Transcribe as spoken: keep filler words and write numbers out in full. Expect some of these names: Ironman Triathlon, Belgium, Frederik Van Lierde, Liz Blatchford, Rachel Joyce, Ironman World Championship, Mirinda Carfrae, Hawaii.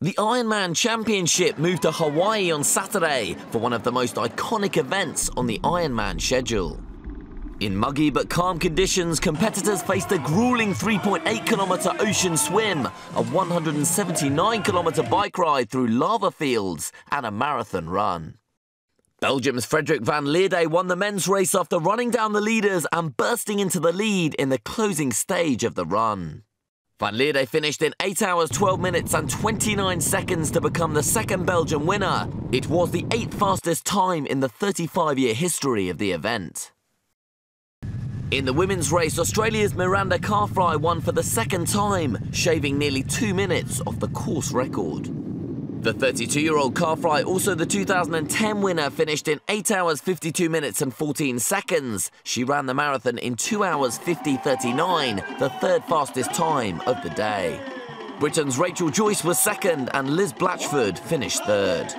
The Ironman Championship moved to Hawaii on Saturday for one of the most iconic events on the Ironman schedule. In muggy but calm conditions, competitors faced a grueling three point eight kilometre ocean swim, a one hundred seventy-nine kilometre bike ride through lava fields, and a marathon run. Belgium's Frederik Van Lierde won the men's race after running down the leaders and bursting into the lead in the closing stage of the run. Van Lierde finished in eight hours, twelve minutes and twenty-nine seconds to become the second Belgian winner. It was the eighth fastest time in the thirty-five year history of the event. In the women's race, Australia's Mirinda Carfrae won for the second time, shaving nearly two minutes off the course record. The thirty-two year old Carfrae, also the two thousand ten winner, finished in eight hours, fifty-two minutes and fourteen seconds. She ran the marathon in two hours, fifty thirty-nine, the third fastest time of the day. Britain's Rachel Joyce was second and Liz Blatchford finished third.